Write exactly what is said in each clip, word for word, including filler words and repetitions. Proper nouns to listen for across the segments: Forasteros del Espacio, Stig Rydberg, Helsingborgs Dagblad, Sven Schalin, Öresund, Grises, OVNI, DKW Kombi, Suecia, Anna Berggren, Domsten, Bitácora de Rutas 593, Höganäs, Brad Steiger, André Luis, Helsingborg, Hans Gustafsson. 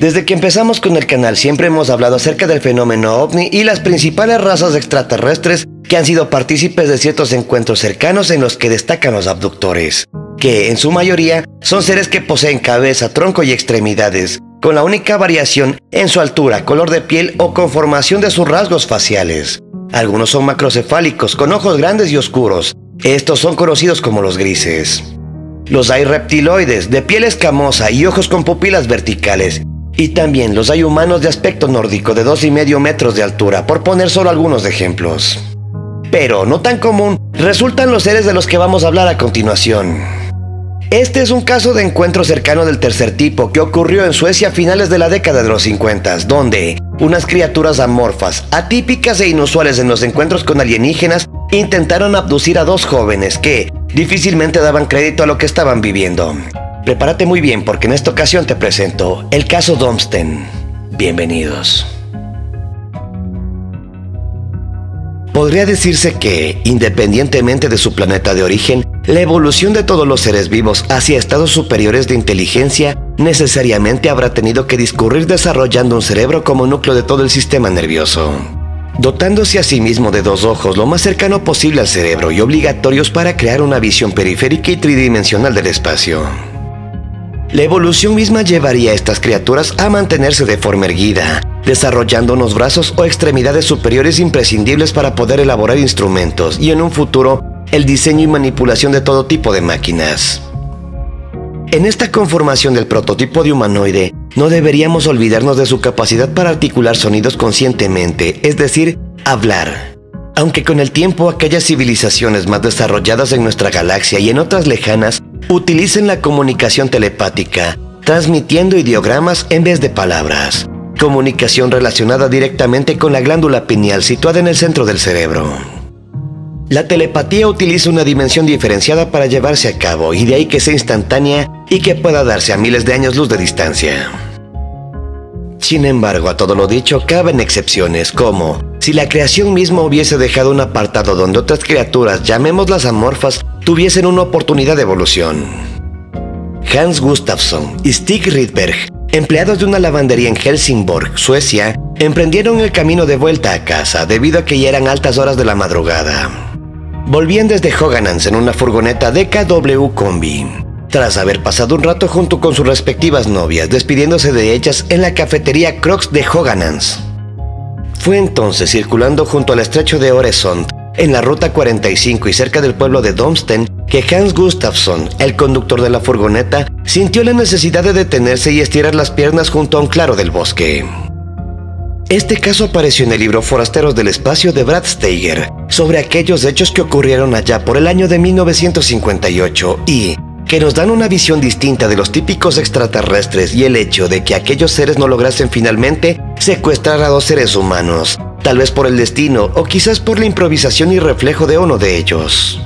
Desde que empezamos con el canal siempre hemos hablado acerca del fenómeno ovni y las principales razas extraterrestres que han sido partícipes de ciertos encuentros cercanos en los que destacan los abductores, que en su mayoría son seres que poseen cabeza, tronco y extremidades, con la única variación en su altura, color de piel o conformación de sus rasgos faciales. Algunos son macrocefálicos, con ojos grandes y oscuros. Estos son conocidos como los grises. Los hay reptiloides, de piel escamosa y ojos con pupilas verticales. Y también los hay humanos de aspecto nórdico, de dos y medio metros de altura, por poner solo algunos ejemplos. Pero no tan común resultan los seres de los que vamos a hablar a continuación. Este es un caso de encuentro cercano del tercer tipo que ocurrió en Suecia a finales de la década de los cincuenta, donde unas criaturas amorfas, atípicas e inusuales en los encuentros con alienígenas, intentaron abducir a dos jóvenes que difícilmente daban crédito a lo que estaban viviendo. Prepárate muy bien porque en esta ocasión te presento el caso Domsten. Bienvenidos. Podría decirse que, independientemente de su planeta de origen, la evolución de todos los seres vivos hacia estados superiores de inteligencia necesariamente habrá tenido que discurrir desarrollando un cerebro como núcleo de todo el sistema nervioso, dotándose a sí mismo de dos ojos lo más cercano posible al cerebro y obligatorios para crear una visión periférica y tridimensional del espacio. La evolución misma llevaría a estas criaturas a mantenerse de forma erguida, desarrollando unos brazos o extremidades superiores imprescindibles para poder elaborar instrumentos y en un futuro el diseño y manipulación de todo tipo de máquinas. En esta conformación del prototipo de humanoide, no deberíamos olvidarnos de su capacidad para articular sonidos conscientemente, es decir, hablar. Aunque con el tiempo aquellas civilizaciones más desarrolladas en nuestra galaxia y en otras lejanas utilicen la comunicación telepática, transmitiendo ideogramas en vez de palabras. Comunicación relacionada directamente con la glándula pineal situada en el centro del cerebro. La telepatía utiliza una dimensión diferenciada para llevarse a cabo y de ahí que sea instantánea y que pueda darse a miles de años luz de distancia. Sin embargo, a todo lo dicho, caben excepciones como si la creación misma hubiese dejado un apartado donde otras criaturas, llamémoslas amorfas, tuviesen una oportunidad de evolución. Hans Gustafsson y Stig Rydberg, empleados de una lavandería en Helsingborgs, Suecia, emprendieron el camino de vuelta a casa debido a que ya eran altas horas de la madrugada. Volvían desde Höganäs en una furgoneta D K W Kombi, tras haber pasado un rato junto con sus respectivas novias, despidiéndose de ellas en la cafetería Crocs de Höganäs. Fue entonces circulando junto al estrecho de Öresund, en la ruta cuarenta y cinco y cerca del pueblo de Domsten, que Hans Gustafsson, el conductor de la furgoneta, sintió la necesidad de detenerse y estirar las piernas junto a un claro del bosque. Este caso apareció en el libro Forasteros del Espacio de Brad Steiger, sobre aquellos hechos que ocurrieron allá por el año de mil novecientos cincuenta y ocho y que nos dan una visión distinta de los típicos extraterrestres y el hecho de que aquellos seres no lograsen finalmente secuestrar a dos seres humanos, tal vez por el destino o quizás por la improvisación y reflejo de uno de ellos.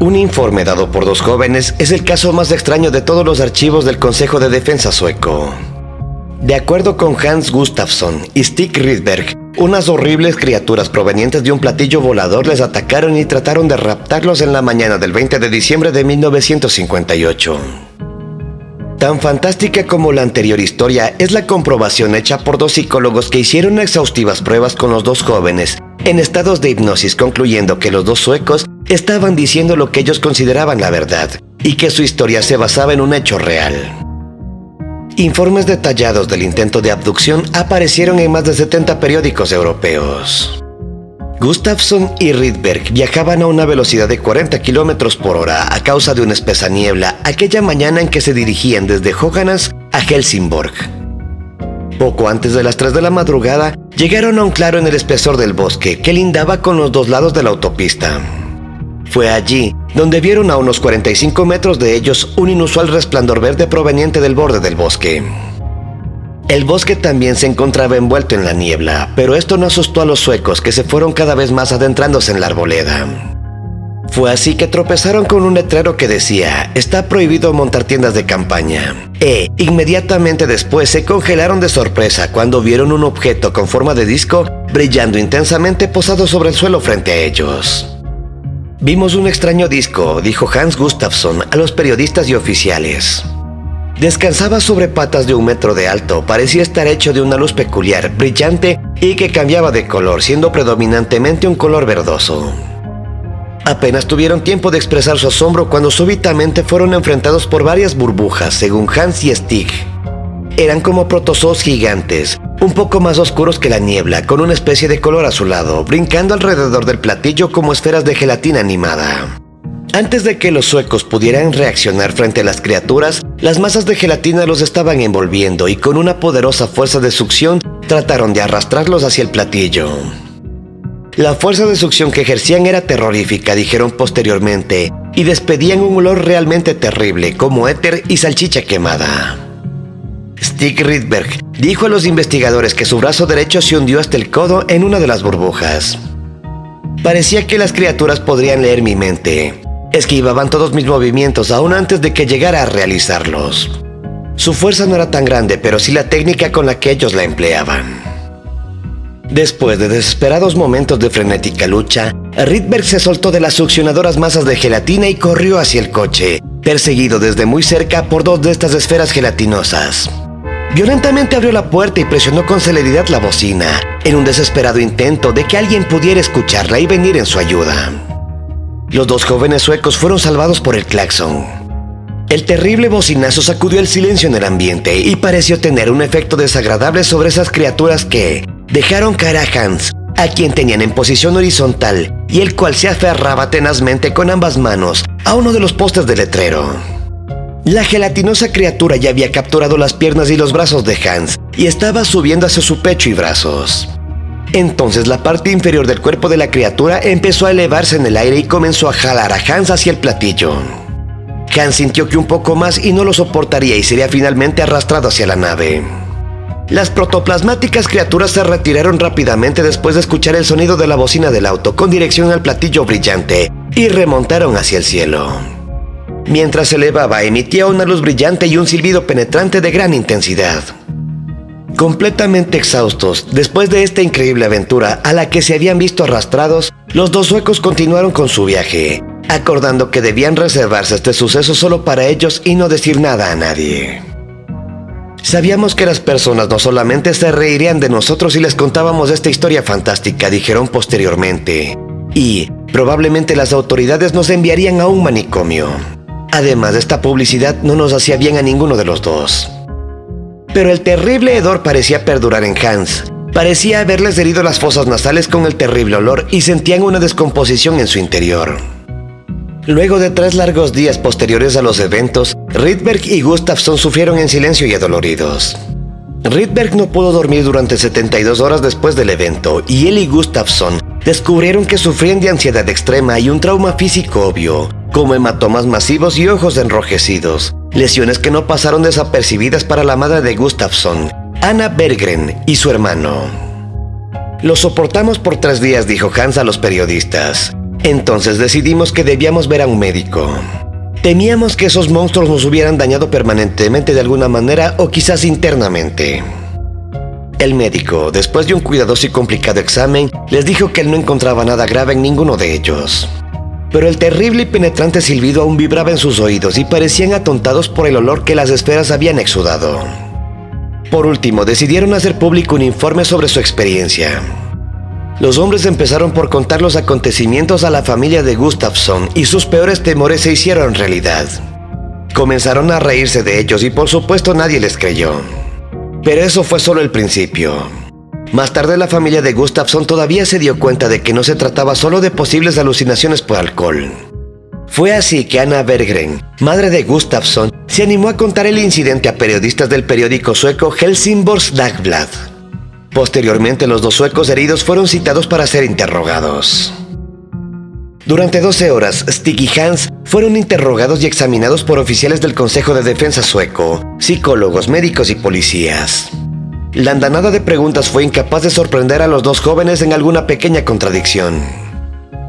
Un informe dado por dos jóvenes es el caso más extraño de todos los archivos del Consejo de Defensa sueco. De acuerdo con Hans Gustafsson y Stig Rydberg, unas horribles criaturas provenientes de un platillo volador les atacaron y trataron de raptarlos en la mañana del veinte de diciembre de mil novecientos cincuenta y ocho. Tan fantástica como la anterior historia es la comprobación hecha por dos psicólogos que hicieron exhaustivas pruebas con los dos jóvenes, en estados de hipnosis, concluyendo que los dos suecos estaban diciendo lo que ellos consideraban la verdad y que su historia se basaba en un hecho real. Informes detallados del intento de abducción aparecieron en más de setenta periódicos europeos. Gustafsson y Rydberg viajaban a una velocidad de cuarenta kilómetros por hora a causa de una espesa niebla aquella mañana en que se dirigían desde Höganäs a Helsingborg. Poco antes de las tres de la madrugada llegaron a un claro en el espesor del bosque que lindaba con los dos lados de la autopista. Fue allí donde vieron a unos cuarenta y cinco metros de ellos un inusual resplandor verde proveniente del borde del bosque. El bosque también se encontraba envuelto en la niebla, pero esto no asustó a los suecos que se fueron cada vez más adentrándose en la arboleda. Fue así que tropezaron con un letrero que decía: "Está prohibido montar tiendas de campaña". E inmediatamente después se congelaron de sorpresa cuando vieron un objeto con forma de disco brillando intensamente posado sobre el suelo frente a ellos. "Vimos un extraño disco", dijo Hans Gustafsson a los periodistas y oficiales. Descansaba sobre patas de un metro de alto, parecía estar hecho de una luz peculiar, brillante y que cambiaba de color, siendo predominantemente un color verdoso. Apenas tuvieron tiempo de expresar su asombro cuando súbitamente fueron enfrentados por varias burbujas, según Hans y Stig. Eran como protozoos gigantes, un poco más oscuros que la niebla, con una especie de color azulado, brincando alrededor del platillo como esferas de gelatina animada. Antes de que los suecos pudieran reaccionar frente a las criaturas, las masas de gelatina los estaban envolviendo y con una poderosa fuerza de succión trataron de arrastrarlos hacia el platillo. La fuerza de succión que ejercían era terrorífica, dijeron posteriormente, y despedían un olor realmente terrible, como éter y salchicha quemada. Stig Rydberg dijo a los investigadores que su brazo derecho se hundió hasta el codo en una de las burbujas. Parecía que las criaturas podrían leer mi mente. Esquivaban todos mis movimientos aún antes de que llegara a realizarlos. Su fuerza no era tan grande, pero sí la técnica con la que ellos la empleaban. Después de desesperados momentos de frenética lucha, Rydberg se soltó de las succionadoras masas de gelatina y corrió hacia el coche, perseguido desde muy cerca por dos de estas esferas gelatinosas. Violentamente abrió la puerta y presionó con celeridad la bocina, en un desesperado intento de que alguien pudiera escucharla y venir en su ayuda. Los dos jóvenes suecos fueron salvados por el claxon. El terrible bocinazo sacudió el silencio en el ambiente y pareció tener un efecto desagradable sobre esas criaturas que dejaron caer a Hans, a quien tenían en posición horizontal y el cual se aferraba tenazmente con ambas manos a uno de los postes del letrero. La gelatinosa criatura ya había capturado las piernas y los brazos de Hans y estaba subiendo hacia su pecho y brazos. Entonces la parte inferior del cuerpo de la criatura empezó a elevarse en el aire y comenzó a jalar a Hans hacia el platillo. Hans sintió que un poco más y no lo soportaría y sería finalmente arrastrado hacia la nave. Las protoplasmáticas criaturas se retiraron rápidamente después de escuchar el sonido de la bocina del auto con dirección al platillo brillante y remontaron hacia el cielo. Mientras se elevaba, emitía una luz brillante y un silbido penetrante de gran intensidad. Completamente exhaustos, después de esta increíble aventura a la que se habían visto arrastrados, los dos suecos continuaron con su viaje, acordando que debían reservarse este suceso solo para ellos y no decir nada a nadie. Sabíamos que las personas no solamente se reirían de nosotros si les contábamos esta historia fantástica, dijeron posteriormente, y probablemente las autoridades nos enviarían a un manicomio. Además, esta publicidad no nos hacía bien a ninguno de los dos. Pero el terrible hedor parecía perdurar en Hans. Parecía haberles herido las fosas nasales con el terrible olor y sentían una descomposición en su interior. Luego de tres largos días posteriores a los eventos, Rydberg y Gustafsson sufrieron en silencio y adoloridos. Rydberg no pudo dormir durante setenta y dos horas después del evento y él y Gustafsson descubrieron que sufrían de ansiedad extrema y un trauma físico obvio, como hematomas masivos y ojos enrojecidos, lesiones que no pasaron desapercibidas para la madre de Gustafsson, Anna Berggren, y su hermano. Lo soportamos por tres días, dijo Hans a los periodistas. Entonces decidimos que debíamos ver a un médico. Temíamos que esos monstruos nos hubieran dañado permanentemente de alguna manera o quizás internamente. El médico, después de un cuidadoso y complicado examen, les dijo que él no encontraba nada grave en ninguno de ellos. Pero el terrible y penetrante silbido aún vibraba en sus oídos y parecían atontados por el olor que las esferas habían exudado. Por último, decidieron hacer público un informe sobre su experiencia. Los hombres empezaron por contar los acontecimientos a la familia de Gustafsson y sus peores temores se hicieron realidad. Comenzaron a reírse de ellos y por supuesto nadie les creyó. Pero eso fue solo el principio. Más tarde la familia de Gustafsson todavía se dio cuenta de que no se trataba solo de posibles alucinaciones por alcohol. Fue así que Anna Berggren, madre de Gustafsson, se animó a contar el incidente a periodistas del periódico sueco Helsingborgs Dagblad. Posteriormente los dos suecos heridos fueron citados para ser interrogados. Durante doce horas, Stig y Hans fueron interrogados y examinados por oficiales del Consejo de Defensa sueco, psicólogos, médicos y policías. La andanada de preguntas fue incapaz de sorprender a los dos jóvenes en alguna pequeña contradicción.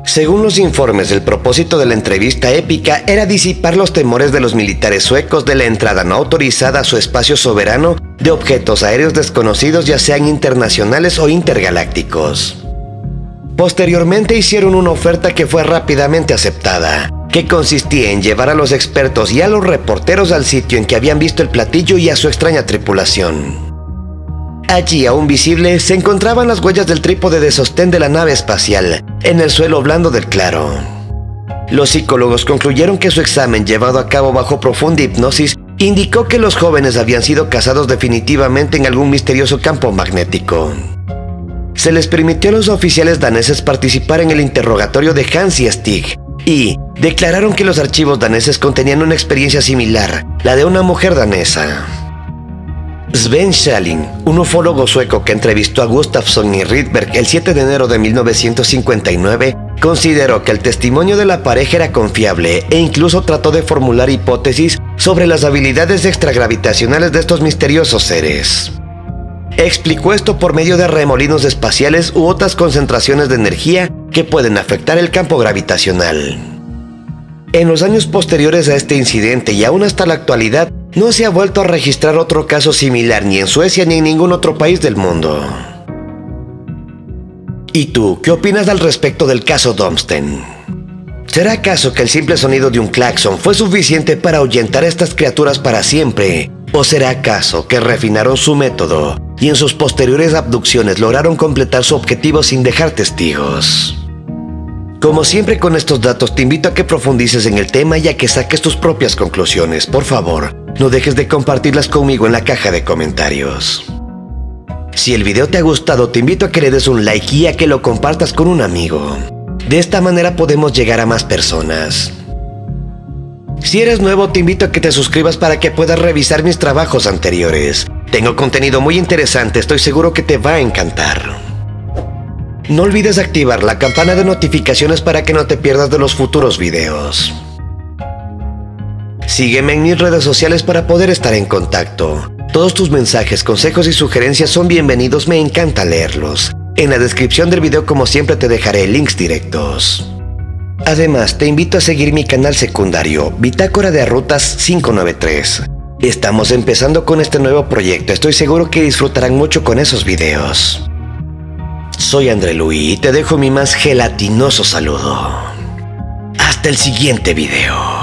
Según los informes, el propósito de la entrevista épica era disipar los temores de los militares suecos de la entrada no autorizada a su espacio soberano de objetos aéreos desconocidos, ya sean internacionales o intergalácticos. Posteriormente hicieron una oferta que fue rápidamente aceptada, que consistía en llevar a los expertos y a los reporteros al sitio en que habían visto el platillo y a su extraña tripulación. Allí, aún visible, se encontraban las huellas del trípode de sostén de la nave espacial, en el suelo blando del claro. Los psicólogos concluyeron que su examen llevado a cabo bajo profunda hipnosis indicó que los jóvenes habían sido cazados definitivamente en algún misterioso campo magnético. Se les permitió a los oficiales daneses participar en el interrogatorio de Hans y Stig, y declararon que los archivos daneses contenían una experiencia similar, la de una mujer danesa. Sven Schalin, un ufólogo sueco que entrevistó a Gustafsson y Rydberg el siete de enero de mil novecientos cincuenta y nueve, consideró que el testimonio de la pareja era confiable e incluso trató de formular hipótesis sobre las habilidades extragravitacionales de estos misteriosos seres. Explicó esto por medio de remolinos espaciales u otras concentraciones de energía que pueden afectar el campo gravitacional. En los años posteriores a este incidente y aún hasta la actualidad, no se ha vuelto a registrar otro caso similar ni en Suecia ni en ningún otro país del mundo. ¿Y tú, qué opinas al respecto del caso Domsten? ¿Será acaso que el simple sonido de un claxon fue suficiente para ahuyentar a estas criaturas para siempre? ¿O será acaso que refinaron su método y en sus posteriores abducciones lograron completar su objetivo sin dejar testigos? Como siempre con estos datos, te invito a que profundices en el tema y a que saques tus propias conclusiones. Por favor, no dejes de compartirlas conmigo en la caja de comentarios. Si el video te ha gustado, te invito a que le des un like y a que lo compartas con un amigo. De esta manera podemos llegar a más personas. Si eres nuevo, te invito a que te suscribas para que puedas revisar mis trabajos anteriores. Tengo contenido muy interesante, estoy seguro que te va a encantar. No olvides activar la campana de notificaciones para que no te pierdas de los futuros videos. Sígueme en mis redes sociales para poder estar en contacto. Todos tus mensajes, consejos y sugerencias son bienvenidos, me encanta leerlos. En la descripción del video, como siempre, te dejaré links directos. Además, te invito a seguir mi canal secundario, Bitácora de Rutas cinco noventa y tres. Estamos empezando con este nuevo proyecto, estoy seguro que disfrutarán mucho con esos videos. Soy André Luis y te dejo mi más gelatinoso saludo. Hasta el siguiente video.